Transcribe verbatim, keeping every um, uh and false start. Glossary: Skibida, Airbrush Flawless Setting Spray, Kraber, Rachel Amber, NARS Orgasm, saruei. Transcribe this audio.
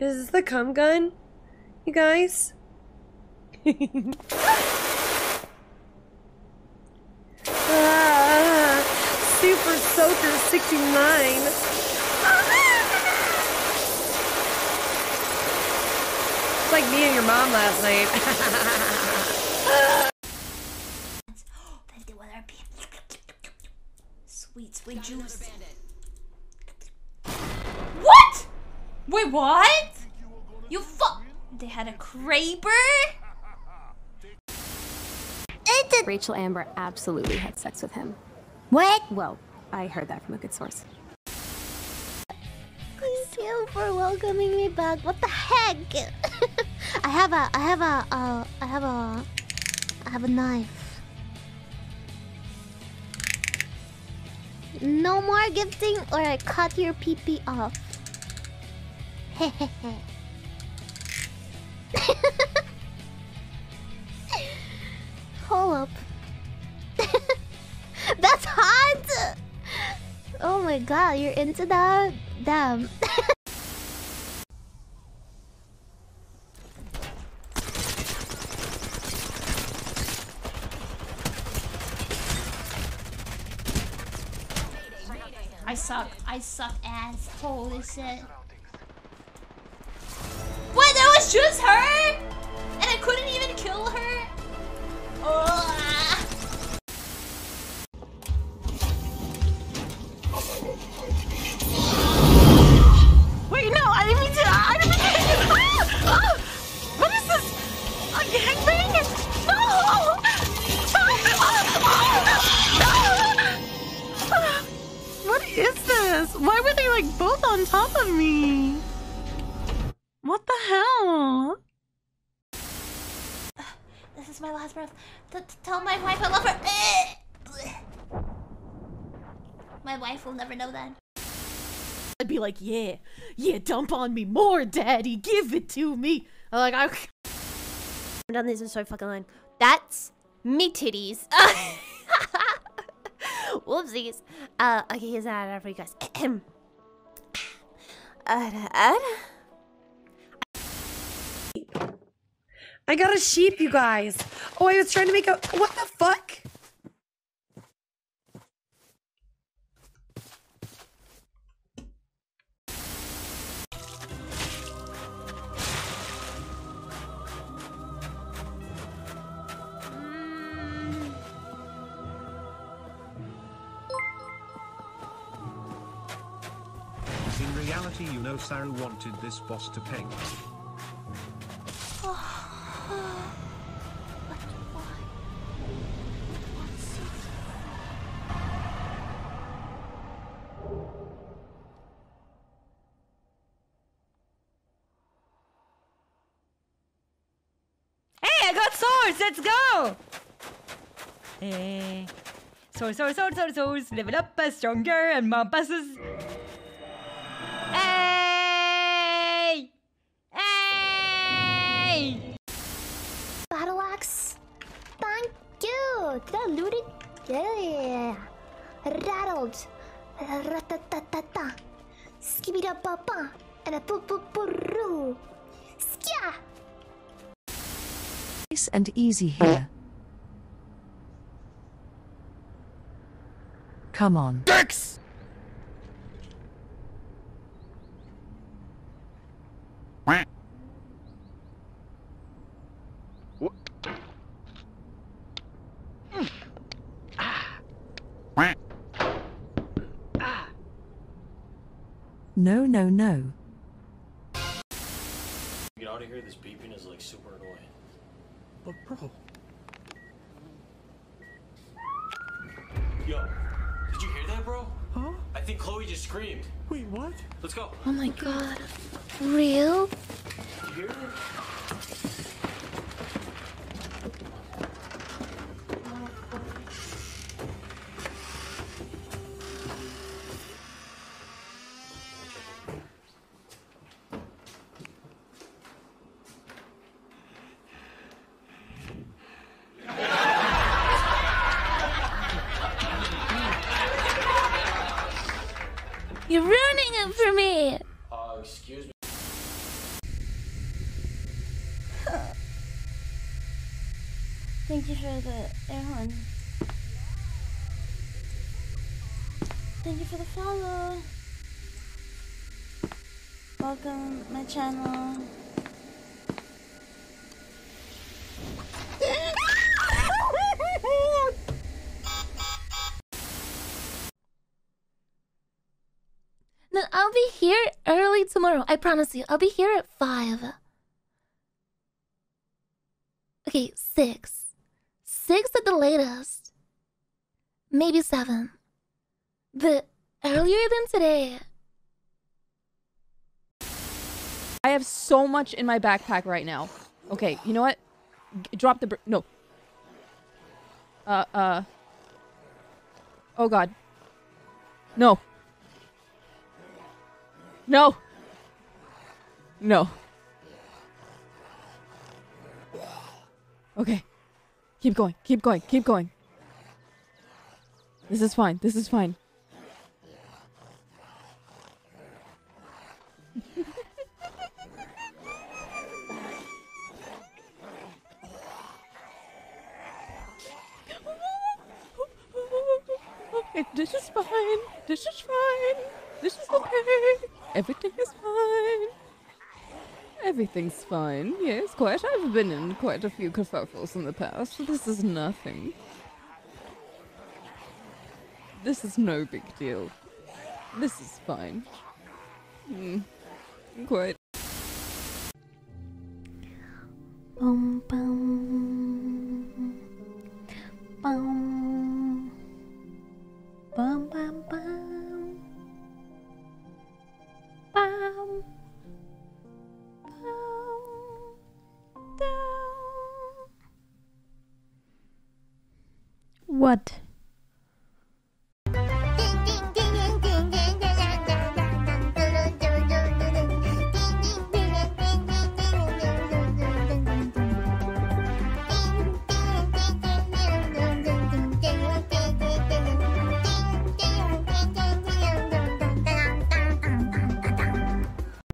Is this the cum gun, you guys? Ah, Super Soaker sixty-nine. It's like me and your mom last night. Sweet, sweet juice. What? Wait, what? You fuck. They had a Kraber? Rachel Amber absolutely had sex with him. What? Well, I heard that from a good source. Thank you for welcoming me back. What the heck? I have a, I have a, uh, I have a, I have a knife. No more gifting, or I cut your pee pee off. Hehehe. Up. That's hot! Oh my god, you're into that? Damn. I suck. I suck ass. Holy shit. What? That was just her? And I couldn't even kill her? Wait, no, I didn't mean to. I didn't mean to. Ah, ah, what is this? A gangbang? No! No! No! What is this? Why were they like both on top of me? What the hell? This is my last breath. T -t Tell my wife I love her. My wife will never know that. I'd be like, yeah, yeah, dump on me more, daddy. Give it to me. I'm like, I. I'm done. This is so fucking line. That's me titties. Whoopsies. Uh, okay, here's an ad for you guys. Ad, ad. I got a sheep, you guys. Oh, I was trying to make a... What the fuck? In reality, you know Saru wanted this boss to pay. Swords, let's go! Hey. Swords, swords, swords, swords, swords. Level up, uh, stronger, and more passes. Hey! Hey! Battle axe. Thank you. Did I loot it? Yeah. Rattled. Ratatata. Skibida papa. And a poop poop poo. Skia! Nice and easy here. Come on. Dicks! What? No, no, no. Get out of here, this beeping is like super annoying. But bro. Yo, did you hear that, bro? Huh? I think Chloe just screamed. Wait, what? Let's go. Oh my god. Real? Did you hear that? You're ruining it for me! Uh, excuse me. Thank you for the air horn. Thank you for the follow. Welcome my channel. No, I'll be here early tomorrow. I promise you. I'll be here at five. Okay, six. Six at the latest. Maybe seven. But earlier than today. I have so much in my backpack right now. Okay, you know what? G drop the br- No. Uh, uh. Oh god. No. No. No. Okay. Keep going. Keep going. Keep going. This is fine. This is fine. This is fine. This is fine. This is okay. Everything is fine. Everything's fine. Yes, quite. I've been in quite a few kerfuffles in the past. So this is nothing. This is no big deal. This is fine. Mm. Quite. Bum, bum. Bum. Bum, bum, bum. Bum. What?